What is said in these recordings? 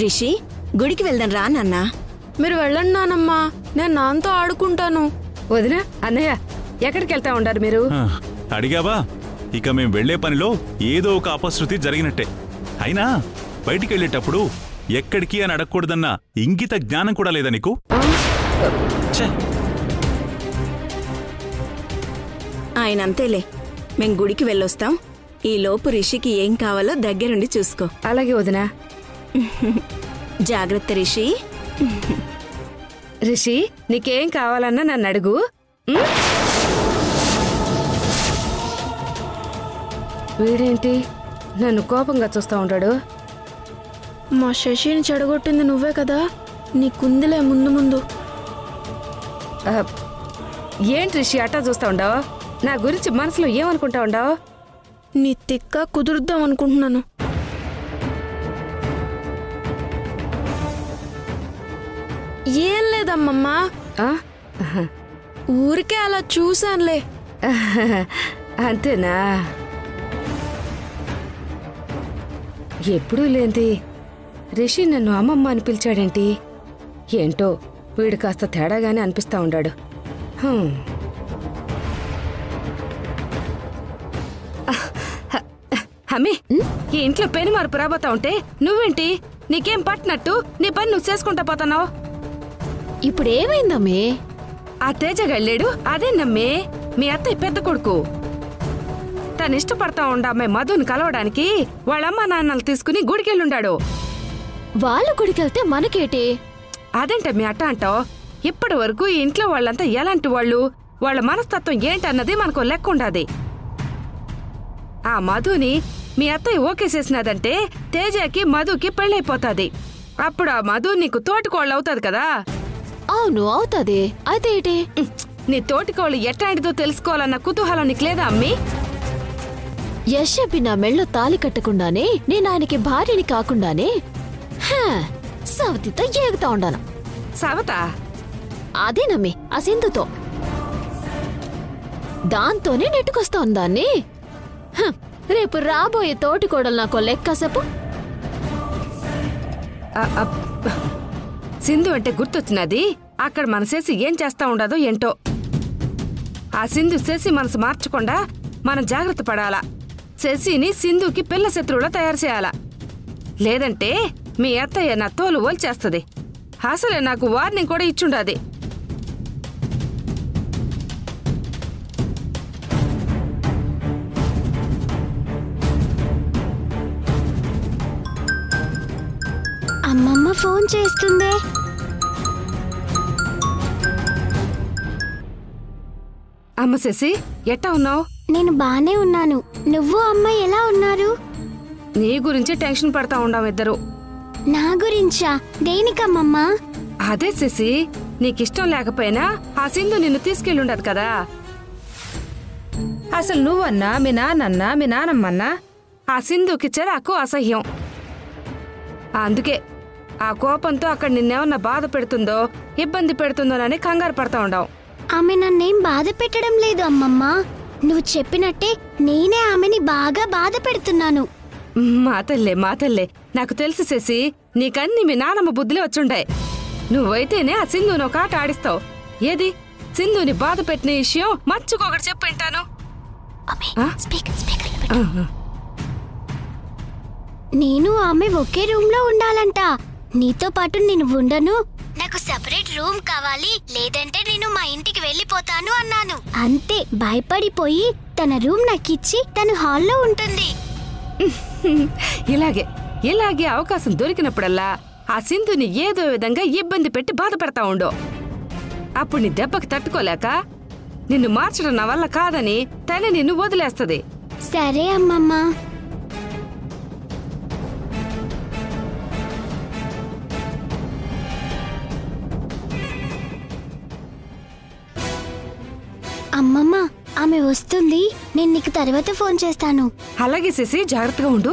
ऋषि గుడికి వెళ్దాం రా నాన్న. మీరు వెళ్ళండి నానమ్మ, నేను నాన్నతో ఆడుకుంటాను. వదినా అన్నయ్య ఎక్కడికి వెళ్తా ఉంటారు మీరు? అడిగావా, ఇక మేము వెళ్లే పనిలో ఏదో ఒక అపశృతి జరిగినట్టే. అయినా బయటికి వెళ్ళేటప్పుడు ఎక్కడికి అని అడగకూడదన్న ఇంగిత జ్ఞానం కూడా లేదా నీకు? ఆయన అంతేలే, మేము గుడికి వెళ్ళొస్తాం, ఈ లోపు రిషికి ఏం కావాలో దగ్గరుండి చూసుకో. అలాగే వదినా, జాగ్రత్త. రిషి రిషి నీకేం కావాలన్నా నన్ను అడుగు. వీడేంటి నన్ను కోపంగా చూస్తా ఉంటాడు? మా శశిని చెడగొట్టింది నువ్వే కదా, నీకుందిలే ముందు ముందు. ఏంటి రిషి అట్టా చూస్తా ఉండవు? నా గురించి మనసులో ఏమనుకుంటా ఉండవు? నీ తిక్క కుదురుద్దాం అనుకుంటున్నాను. ఏం లేదమ్మమ్మా, ఊరికే అలా చూశానులే. అంతేనా? ఎప్పుడూ లేంది రిషి నన్ను అమ్మమ్మ అని పిలిచాడేంటి? ఏంటో వీడు కాస్త తేడాగానే అనిపిస్తా ఉండాడు. అమ్మి, ఈ ఇంట్లో పెను మార్పు రాబోతా ఉంటే నువ్వేంటి నీకేం పట్టినట్టు నీ పని నువ్వు చేసుకుంటా పోతున్నావు? ఇప్పుడేమైందమ్మే? ఆ తేజగా వెళ్ళాడు. అదేనమ్మే మీ అత్తయ్య పెద్ద కొడుకు, తను ఇష్టపడతా ఉండ అమ్మాయి మధుని కలవడానికి వాళ్ళమ్మ నాన్నలు తీసుకుని గుడికెళ్ళుండాడు. వాళ్ళ గుడికెళ్తే మనకేటి? అదేంటమ్మి అట్ట అంటావు? ఇప్పటి వరకు ఈ ఇంట్లో వాళ్ళంతా ఎలాంటి వాళ్ళు, వాళ్ళ మనస్తత్వం ఏంటన్నది మనకు లెక్క ఉండదు. ఆ మధుని మీ అత్తయ్య ఓకే చేసినదంటే తేజకి మధుకి పెళ్ళైపోతాది. అప్పుడు ఆ మధు నీకు తోటికోళ్ళు అవుతాది కదా? అవును అవుతాది. అయితే ఏంటి నీ తోటికోళ్ళు ఎట్లాంటిదో తెలుసుకోవాలన్న కుతూహలం నీకు లేదా అమ్మి? యశపి నా మెళ్ళో తాళి కట్టకుండానే నేను ఆయనకి భార్యని కాకుండానే సవతితో ఏగుతా ఉండాను. సవత? అదేనమ్మి ఆ సింధుతో, దాంతోనే నెట్టుకొస్తా ఉందాన్ని. రేపు రాబోయే తోటికోడలు నాకు లెక్కసపు. సింధు అంటే గుర్తొచ్చినది, అక్కడ మన శశి ఏం చేస్తా ఉండదో ఏంటో. ఆ సింధు శశి మనసు మార్చకుండా మనం జాగ్రత్త పడాలా. శశిని సింధుకి పిల్ల శత్రువులా తయారు చేయాలా, లేదంటే మీ అత్తయ్య నా తోలు ఓల్చేస్తుంది. అసలే నాకు వార్నింగ్ కూడా ఇచ్చుండది. అమ్మమ్మ ఫోన్ చేస్తుందే. అమ్మ శశి ఎట్టా ఉన్నావు? నేను బానే ఉన్నాను, నువ్వు అమ్మ ఎలా ఉన్నారు? నీ గురించి టెన్షన్ పడతా ఉన్నాం ఇద్దరు. నా గురించా? దేనికమ్మమ్మా? అదే శశి, నీకిష్టం లేకపోయినా ఆ సింధు నిన్ను తీసుకెళ్ళుండదు కదా. అసలు నువ్వన్నా మీ నాన్నన్నా మీ నానమ్మన్నా ఆ సింధుకి చెరాకు అసహ్యం. అందుకే ఆ కోపంతో అక్కడ నిన్నేమన్నా బాధ పెడుతుందో ఇబ్బంది పెడుతుందోనని కంగారు పడతా ఉండవు. ఆమె నన్నేం బాధ పెట్టడం లేదు అమ్మమ్మ, నువ్వు చెప్పినట్టే నేనే ఆమెని బాగా బాధ పెడుతున్నాను. మాతల్లే మాతల్లే, నాకు తెలిసి శశి నీకన్నీ మీ నానమ్మ బుద్ధులే వచ్చుండాయి. నువ్వైతేనే ఆ సింధుని ఒక ఆట ఆడిస్తావు. ఏది సింధుని బాధ పెట్టిన విషయం మర్చుకోకటి చెప్పింటాను. నేను ఆమె ఒకే రూమ్ లో ఉండాలంట, నీతో పాటు నేను ఉండను, నాకు సెపరేట్ రూమ్ కావాలి, లేదంటే నేను మా ఇంటికి వెళ్ళిపోతాను అన్నాను. అంతే భయపడిపోయి తన రూమ్ నాకిచ్చి తను హాల్లో ఉంటుంది. ఇలాగే ఇలాగే అవకాశం దొరికినప్పుడల్లా ఆ సింధుని ఏదో విధంగా ఇబ్బంది పెట్టి బాధపడతా ఉండో. అప్పుడు నీ దెబ్బకి తట్టుకోలేక నిన్ను మార్చడం నా వల్ల కాదని తనే నిన్ను వదిలేస్తుంది. సరే అమ్మమ్మ. అమ్మమ్మ ఆమె వస్తుంది, నేను నీకు తర్వాత ఫోన్ చేస్తాను. అలాగే శశి, జాగ్రత్తగా ఉండు.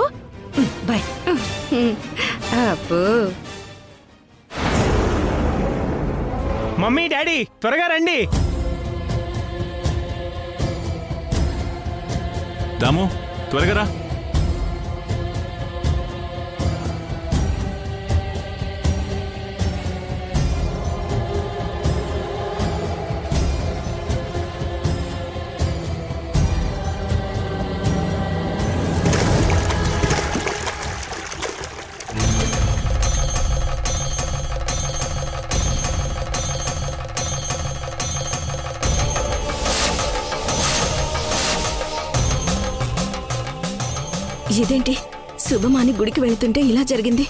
బాయ్. మమ్మీ డాడీ త్వరగా రండి. దాము త్వరగా రా. ఇదేంటి శుభమాని గుడికి వెళ్తుంటే ఇలా జరిగింది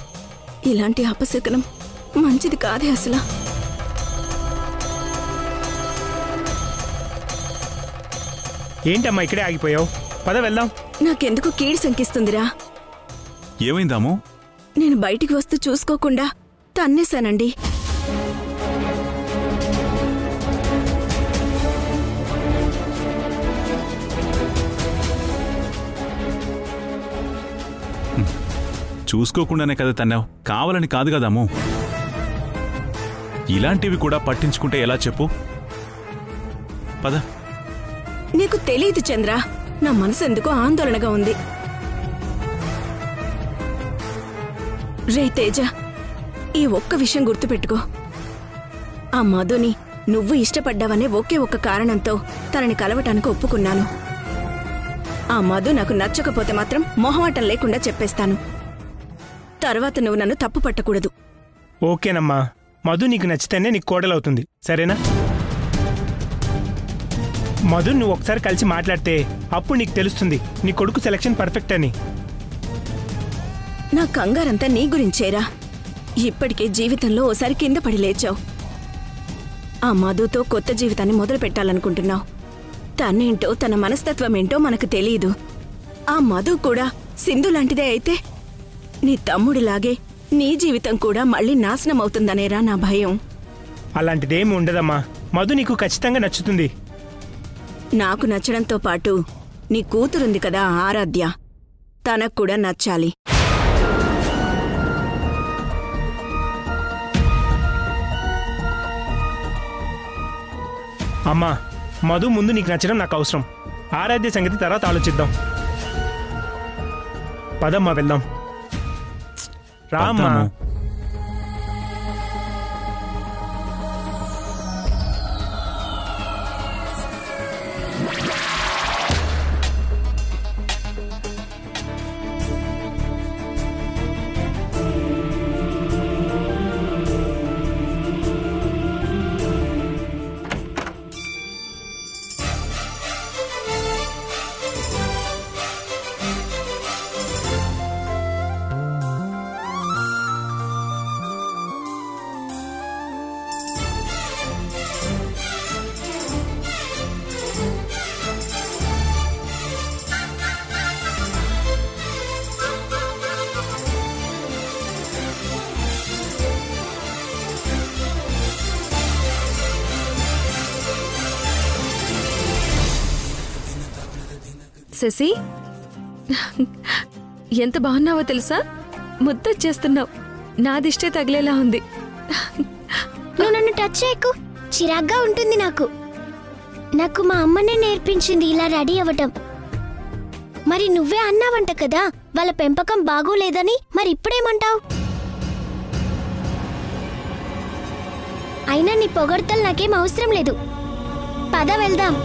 ఇలాంటి అపశకనం మంచిది కాదే అసలు ఏంటమ్మా ఇక్కడే ఆగిపోయావు పద వెళ్దాం నాకెందుకు కీడి సంకిస్తుందిరా ఏమైందామో నేను బయటికి వస్తూ చూసుకోకుండా తన్నేసానండి చూసుకోకుండానే కదా తన్నావు కావాలని కాదు కదాము ఇలాంటివి కూడా పట్టించుకుంటే ఎలా చెప్పు పద నీకు తెలియదు చంద్ర నా మనసు ఎందుకో ఆందోళనగా ఉంది రే తేజ ఈ ఒక్క విషయం గుర్తుపెట్టుకో ఆ మధుని నువ్వు ఇష్టపడ్డావనే ఒకే ఒక్క కారణంతో తనని కలవటానికి ఒప్పుకున్నాను ఆ మధు నాకు నచ్చకపోతే మాత్రం మొహమాటం లేకుండా చెప్పేస్తాను తర్వాత నువ్వు నన్ను తప్పు పట్టకూడదు ఓకేనమ్మా మధు నీకు నచ్చితేనే నీకు కోడలవుతుంది సరేనా మధు నువ్వు ఒకసారి కలిసి మాట్లాడితే అప్పుడు నీకు తెలుస్తుంది నీ కొడుకు సెలక్షన్ పర్ఫెక్ట్ అని నా కంగారంతా నీ గురించేరా ఇప్పటికే జీవితంలో ఓసారి కింద పడి లేచావు ఆ మధుతో కొత్త జీవితాన్ని మొదలు పెట్టాలనుకుంటున్నావు తనేంటో తన మనస్తత్వం ఏంటో మనకు తెలియదు ఆ మధు కూడా సింధు లాంటిదే అయితే నీ తమ్ముడిలాగే నీ జీవితం కూడా మళ్ళీ నాశనం అవుతుందనేరా నా భయం అలాంటిదేమి ఉండదమ్మా మధు నీకు ఖచ్చితంగా నచ్చుతుంది నాకు నచ్చడంతో పాటు నీ కూతురుంది కదా ఆరాధ్య తనకు కూడా నచ్చాలి అమ్మా మధు ముందు నీకు నచ్చడం నాకు అవసరం ఆరాధ్య సంగతి తర్వాత ఆలోచిద్దాం పదమ్మా వెళ్దాం రామ్మా శశి ఎంత బాగున్నావో తెలుసా ముద్దొచ్చేస్తున్నావు నాదిష్టే తగిలేలా ఉంది నువ్వు నన్ను టచ్ చేయకు చిరాగ్గా ఉంటుంది నాకు నాకు మా అమ్మనే నేర్పించింది ఇలా రెడీ అవ్వటం మరి నువ్వే అన్నావంట కదా వాళ్ళ పెంపకం బాగోలేదని మరి ఇప్పుడేమంటావు అయినా నీ పొగడ్తలు నాకేం అవసరం లేదు పద వెళ్దాం